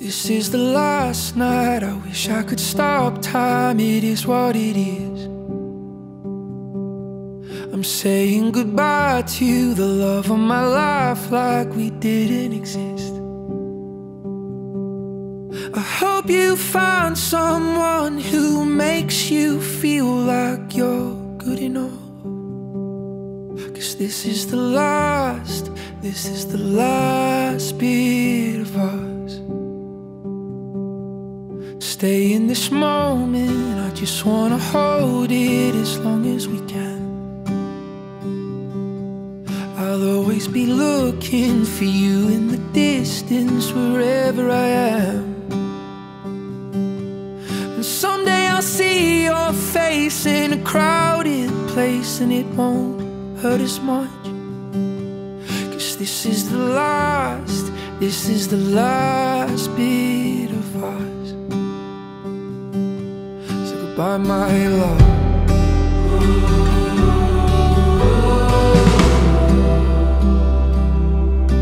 This is the last night. I wish I could stop time. It is what it is. I'm saying goodbye to you, the love of my life, like we didn't exist. I hope you find someone who makes you feel like you're good enough. 'Cause this is the last, this is the last bit of us. Stay in this moment, I just wanna hold it as long as we can. I'll always be looking for you in the distance, wherever I am. And someday I'll see your face in a crowded place, and it won't hurt as much. 'Cause this is the last, this is the last bit of us. So goodbye, my love.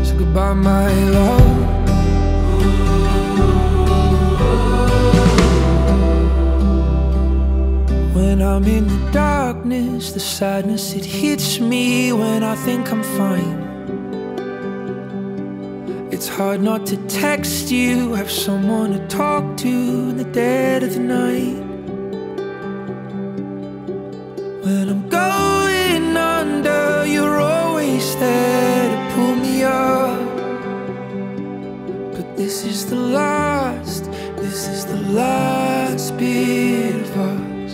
So goodbye, my love. When I'm in the darkness, the sadness, it hits me when I think I'm fine. It's hard not to text you, have someone to talk to in the dead of the night. When I'm going under, you're always there to pull me up. But this is the last, this is the last bit of us.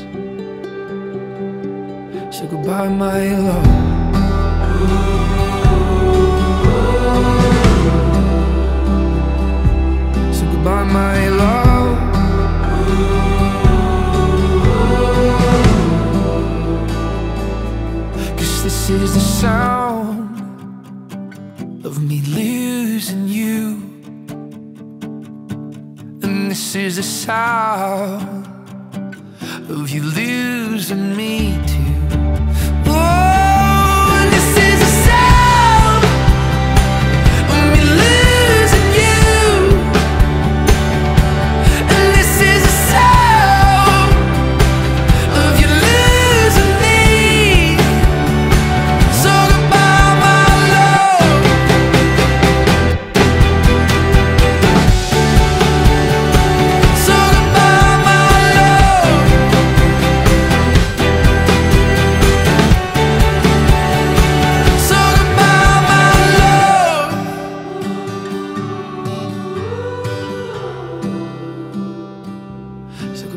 So goodbye, my love. So goodbye, my love. Cause this is the sound of me losing you, and this is the sound of you losing me too.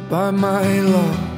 Goodbye, my love.